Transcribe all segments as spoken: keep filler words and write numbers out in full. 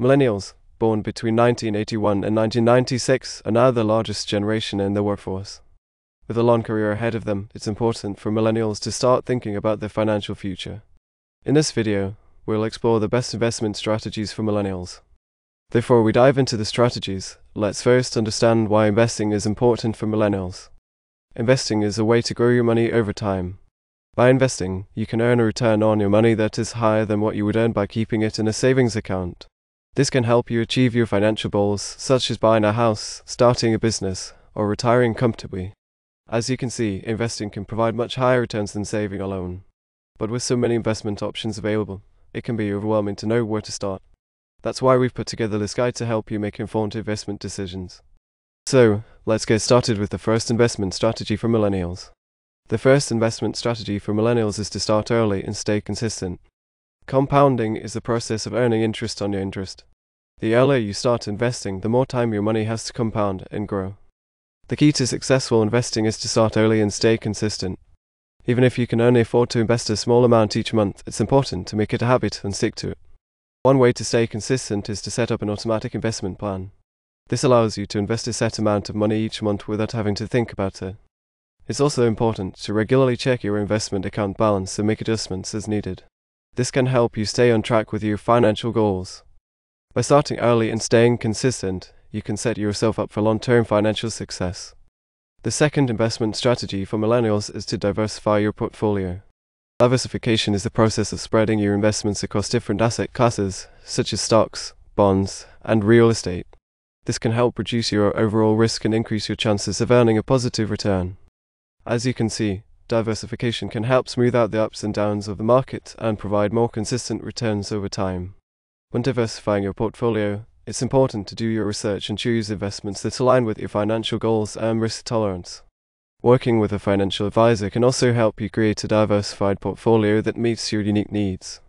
Millennials, born between nineteen eighty-one and nineteen ninety-six, are now the largest generation in the workforce. With a long career ahead of them, it's important for millennials to start thinking about their financial future. In this video, we'll explore the best investment strategies for millennials. Before we dive into the strategies, let's first understand why investing is important for millennials. Investing is a way to grow your money over time. By investing, you can earn a return on your money that is higher than what you would earn by keeping it in a savings account. This can help you achieve your financial goals, such as buying a house, starting a business, or retiring comfortably. As you can see, investing can provide much higher returns than saving alone. But with so many investment options available, it can be overwhelming to know where to start. That's why we've put together this guide to help you make informed investment decisions. So, let's get started with the first investment strategy for millennials. The first investment strategy for millennials is to start early and stay consistent. Compounding is the process of earning interest on your interest. The earlier you start investing, the more time your money has to compound and grow. The key to successful investing is to start early and stay consistent. Even if you can only afford to invest a small amount each month, it's important to make it a habit and stick to it. One way to stay consistent is to set up an automatic investment plan. This allows you to invest a set amount of money each month without having to think about it. It's also important to regularly check your investment account balance and make adjustments as needed. This can help you stay on track with your financial goals. By starting early and staying consistent, you can set yourself up for long-term financial success. The second investment strategy for millennials is to diversify your portfolio. Diversification is the process of spreading your investments across different asset classes, such as stocks, bonds, and real estate. This can help reduce your overall risk and increase your chances of earning a positive return. As you can see, diversification can help smooth out the ups and downs of the market and provide more consistent returns over time. When diversifying your portfolio, it's important to do your research and choose investments that align with your financial goals and risk tolerance. Working with a financial advisor can also help you create a diversified portfolio that meets your unique needs.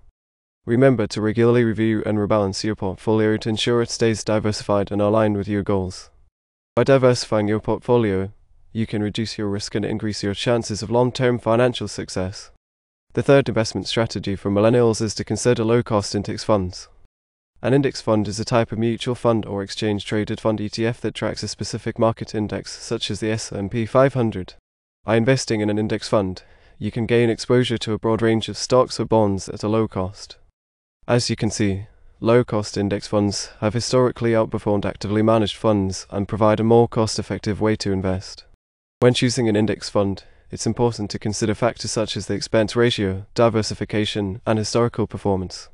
Remember to regularly review and rebalance your portfolio to ensure it stays diversified and aligned with your goals. By diversifying your portfolio, you can reduce your risk and increase your chances of long-term financial success. The third investment strategy for millennials is to consider low-cost index funds. An index fund is a type of mutual fund or exchange-traded fund E T F that tracks a specific market index, such as the S and P five hundred. By investing in an index fund, you can gain exposure to a broad range of stocks or bonds at a low cost. As you can see, low-cost index funds have historically outperformed actively managed funds and provide a more cost-effective way to invest. When choosing an index fund, it's important to consider factors such as the expense ratio, diversification, and historical performance.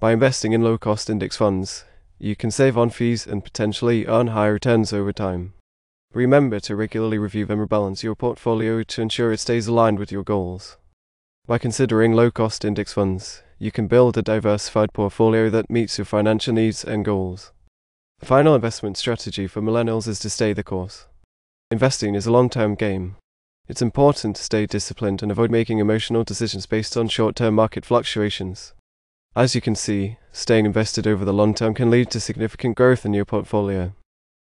By investing in low-cost index funds, you can save on fees and potentially earn higher returns over time. Remember to regularly review and rebalance your portfolio to ensure it stays aligned with your goals. By considering low-cost index funds, you can build a diversified portfolio that meets your financial needs and goals. The final investment strategy for millennials is to stay the course. Investing is a long-term game. It's important to stay disciplined and avoid making emotional decisions based on short-term market fluctuations. As you can see, staying invested over the long term can lead to significant growth in your portfolio.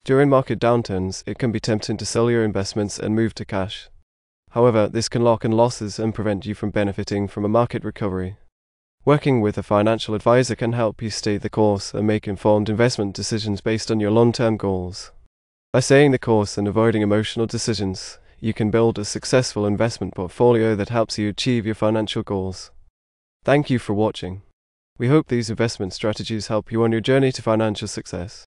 During market downturns, it can be tempting to sell your investments and move to cash. However, this can lock in losses and prevent you from benefiting from a market recovery. Working with a financial advisor can help you stay the course and make informed investment decisions based on your long-term goals. By staying the course and avoiding emotional decisions, you can build a successful investment portfolio that helps you achieve your financial goals. Thank you for watching. We hope these investment strategies help you on your journey to financial success.